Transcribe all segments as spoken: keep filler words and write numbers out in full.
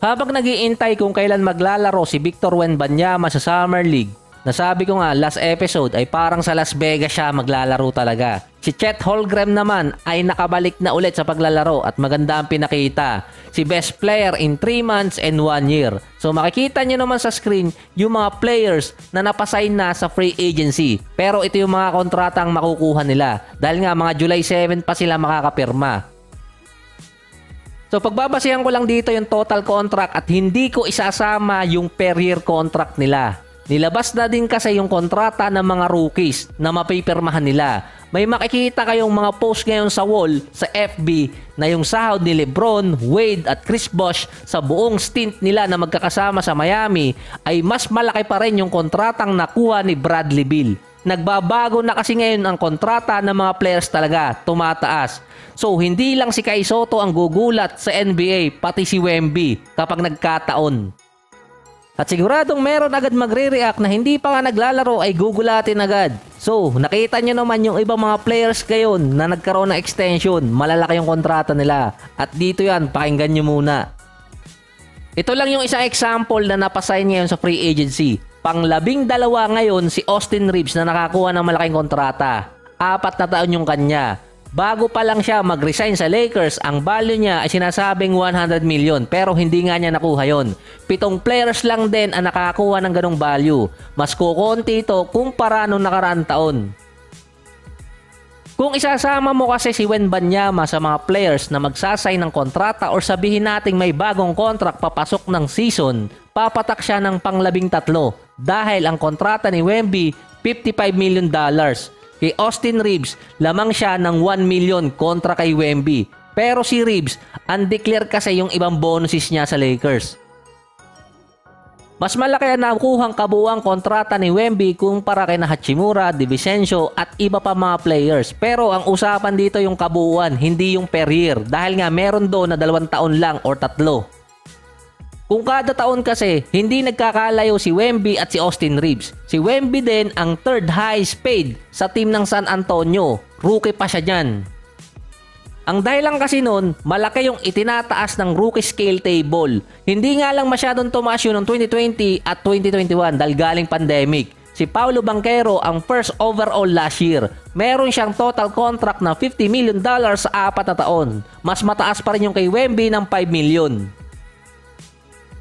Habang nag-iintay kung kailan maglalaro si Victor Wembanyama sa Summer League, nasabi ko nga last episode ay parang sa Las Vegas siya maglalaro talaga. Si Chet Holgram naman ay nakabalik na ulit sa paglalaro at maganda ang pinakita. Si best player in three months and one year. So makikita nyo naman sa screen yung mga players na napasign na sa free agency. Pero ito yung mga kontratang makukuha nila dahil nga mga July seven pa sila makakapirma. So pagbabasihan ko lang dito yung total contract at hindi ko isasama yung per year contract nila. Nilabas na din kasi yung kontrata ng mga rookies na mapipirmahan nila. May makikita kayong mga post ngayon sa wall, sa F B, na yung sahod ni Lebron, Wade at Chris Bosh sa buong stint nila na magkakasama sa Miami ay mas malaki pa rin yung kontratang nakuha ni Bradley Beal. Nagbabago na kasi ngayon ang kontrata ng mga players talaga, tumataas. So hindi lang si Kai Sotto ang gugulat sa N B A, pati si Wemby kapag nagkataon. At siguradong meron agad magre-react na hindi pa nga naglalaro ay gugulatin agad. So nakita nyo naman yung ibang mga players ngayon na nagkaroon ng extension, malalaki yung kontrata nila. At dito yan, pakinggan nyo muna. Ito lang yung isang example na napasign ngayon sa free agency. Panglabing dalawa ngayon si Austin Reaves na nakakuha ng malaking kontrata. Apat na taon yung kanya. Bago pa lang siya mag-resign sa Lakers, ang value niya ay sinasabing one hundred million pero hindi nga niya nakuha yon. Pitong players lang din ang nakakuha ng ganong value. Mas kukunti ito kumpara nung nakaraang taon. Kung isasama mo kasi si Wembanyama sa mga players na magsasign ng kontrata o sabihin nating may bagong contract papasok ng season, papatak siya ng panglabing tatlo dahil ang kontrata ni Wemby fifty-five million dollars. Kay Austin Reaves, lamang siya ng one million kontra kay Wemby. Pero si Reaves, undeclared kasi yung ibang bonuses niya sa Lakers. Mas malaki ang nakuhang kabuuang kontrata ni Wemby kumpara kay Hachimura, Di Vicencio at iba pa mga players. Pero ang usapan dito yung kabuuan, hindi yung per year dahil nga meron doon na dalawang taon lang or tatlo. Kung kada taon kasi, hindi nagkakalayo si Wemby at si Austin Reaves. Si Wemby din ang third highest paid sa team ng San Antonio. Rookie pa siya dyan. Ang dahilan kasi noon, malaki yung itinataas ng rookie scale table. Hindi nga lang masyadong tumaas yun ng twenty twenty at twenty twenty-one dahil galing pandemic. Si Paolo Banchero ang first overall last year. Meron siyang total contract na fifty million dollars sa apat na taon. Mas mataas pa rin yung kay Wemby ng five million.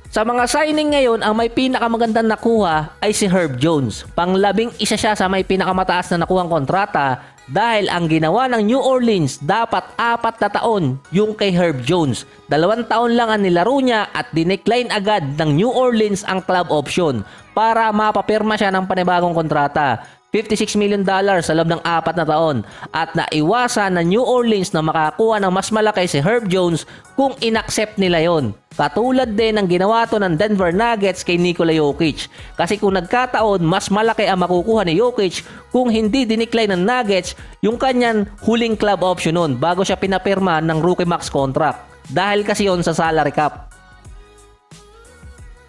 Sa mga signing ngayon, ang may pinakamagandang nakuha ay si Herb Jones. Panglabing isa siya sa may pinakamataas na nakuhang kontrata. Dahil ang ginawa ng New Orleans, dapat apat na taon yung kay Herb Jones. Dalawang taon lang ang nilaro niya at dinecline agad ng New Orleans ang club option para mapapirma siya ng panibagong kontrata. fifty-six million dollars sa loob ng apat na taon. At naiwasan na New Orleans na makakuha ng mas malaki si Herb Jones kung inaccept nila yon. Katulad din ang ginawa to ng Denver Nuggets kay Nikola Jokic. Kasi kung nagkataon, mas malaki ang makukuha ni Jokic kung hindi dinicline ng Nuggets yung kanyang huling club option nun bago siya pinapirma ng rookie max contract. Dahil kasi yon sa salary cap.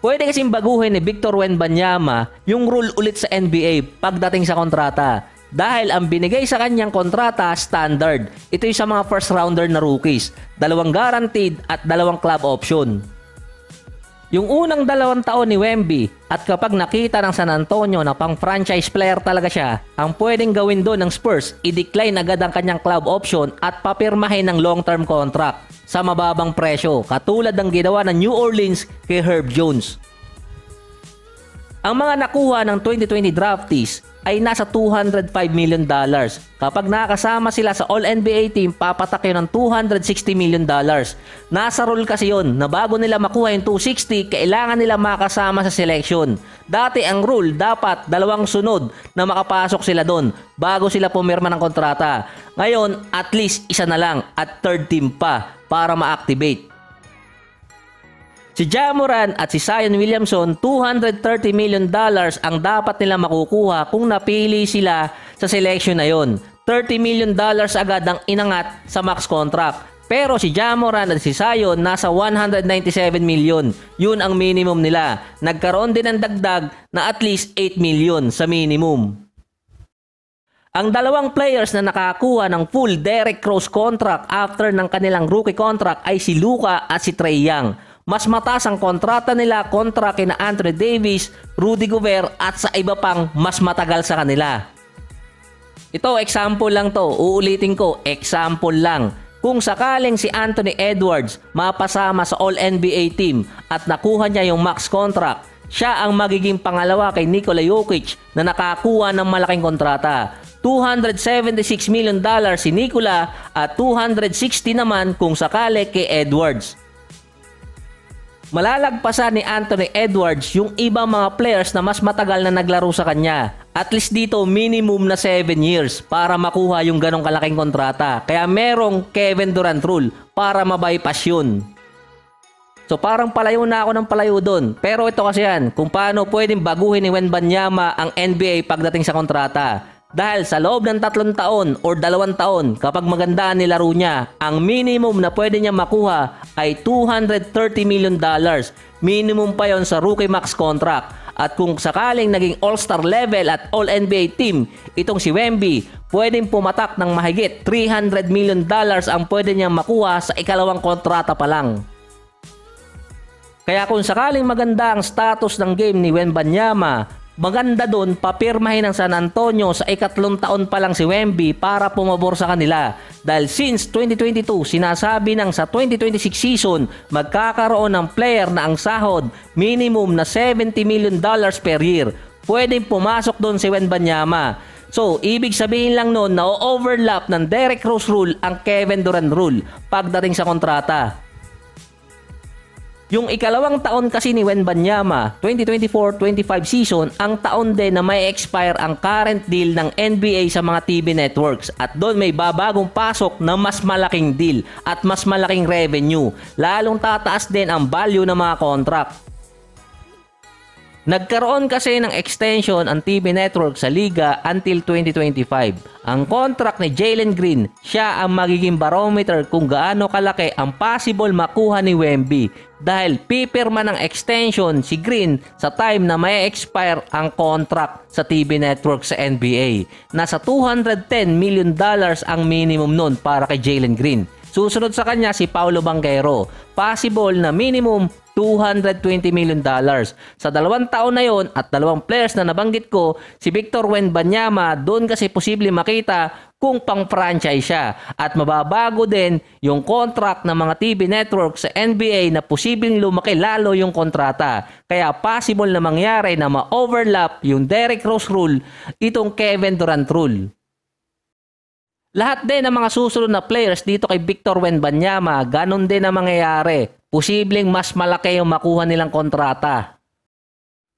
Pwede kasing baguhin ni Victor Wembanyama yung rule ulit sa N B A pagdating sa kontrata. Dahil ang binigay sa kanyang kontrata, standard. Ito yung sa mga first rounder na rookies. Dalawang guaranteed at dalawang club option. Yung unang dalawang taon ni Wemby at kapag nakita ng San Antonio na pang franchise player talaga siya, ang pwedeng gawin doon ng Spurs, i-decline agad ang kanyang club option at papirmahin ng long-term contract sa mababang presyo katulad ng ginawa ng New Orleans kay Herb Jones. Ang mga nakuha ng twenty twenty draftees ay nasa two hundred five million dollars. Kapag nakasama sila sa All-N B A team, papatak yun ng two hundred sixty million dollars. Nasa rule kasi yun na bago nila makuha yung two hundred sixty, kailangan nila makasama sa selection. Dati ang rule, dapat dalawang sunod na makapasok sila doon bago sila pumirma ng kontrata. Ngayon, at least isa na lang at third team pa para ma-activate. Si Ja Morant at si Zion Williamson, two hundred thirty million dollars ang dapat nila makukuha kung napili sila sa selection na yon. thirty million dollars agad ang inangat sa max contract. Pero si Ja Morant at si Zion nasa one hundred ninety-seven million. Yun ang minimum nila. Nagkaroon din ng dagdag na at least eight million sa minimum. Ang dalawang players na nakakuha ng full Derrick Rose contract after ng kanilang rookie contract ay si Luka at si Trae Young. Mas mataas ang kontrata nila kontra kina Anthony Davis, Rudy Gobert at sa iba pang mas matagal sa kanila. Ito, example lang to. Uulitin ko, example lang. Kung sakaling si Anthony Edwards mapasama sa All-N B A team at nakuha niya yung max contract, siya ang magiging pangalawa kay Nikola Jokic na nakakuha ng malaking kontrata. two hundred seventy-six million dollars si Nikola at two hundred sixty naman kung sakali kay Edwards. Malalagpasan ni Anthony Edwards yung ibang mga players na mas matagal na naglaro sa kanya. At least dito minimum na seven years para makuha yung ganong kalaking kontrata. Kaya merong Kevin Durant rule para mabypass yun. So parang palayo na ako ng palayo doon. Pero ito kasi yan, kung paano pwedeng baguhin ni Wembanyama ang N B A pagdating sa kontrata. Dahil sa loob ng tatlong taon or dalawang taon kapag magandaan nilaro niya, ang minimum na pwede niya makuha ay two hundred thirty million dollars. Minimum pa yon sa rookie max contract. At kung sakaling naging all-star level at all-N B A team, itong si Wemby, pwedeng pumatak ng mahigit three hundred million dollars ang pwede niyang makuha sa ikalawang kontrata pa lang. Kaya kung sakaling maganda ang status ng game ni Wembanyama, maganda doon papirmahin ng San Antonio sa ikatlong taon pa lang si Wemby para pumabor sa kanila. Dahil since twenty twenty-two, sinasabi ng sa twenty twenty-six season, magkakaroon ng player na ang sahod minimum na seventy million dollars per year. Pwedeng pumasok doon si Wembanyama. So, ibig sabihin lang noon na overlap ng Derrick Rose rule ang Kevin Durant rule pagdating sa kontrata. Yung ikalawang taon kasi ni Wembanyama, twenty twenty-four twenty-five season, ang taon din na may expire ang current deal ng N B A sa mga T V networks. At doon may babagong pasok na mas malaking deal at mas malaking revenue. Lalong tataas din ang value ng mga contract. Nagkaroon kasi ng extension ang T V network sa liga until twenty twenty-five. Ang contract ni Jaylen Green, siya ang magiging barometer kung gaano kalaki ang possible makuha ni Wemby. Dahil pipirma ng extension si Green sa time na may expire ang contract sa T V network sa N B A. Nasa two hundred ten million dollars ang minimum nun para kay Jaylen Green. Susunod sa kanya si Paolo Banchero, possible na minimum two hundred twenty million dollars. Sa dalawang taon na yon at dalawang players na nabanggit ko, si Victor Wembanyama, doon kasi posible makita kung pang-franchise siya at mababago din yung contract ng mga T V network sa N B A na posibleng lumaki lalo yung kontrata. Kaya possible na mangyari na ma-overlap yung Derrick Rose rule, itong Kevin Durant rule. Lahat din ng mga susunod na players dito kay Victor Wembanyama, ganun din ang mangyayari. Posibleng mas malaki yung makuha nilang kontrata.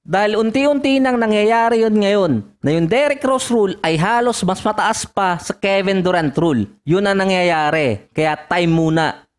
Dahil unti-unti nang nangyayari yun ngayon, na yung Derrick Rose rule ay halos mas mataas pa sa Kevin Durant rule. Yun ang nangyayari, kaya time muna.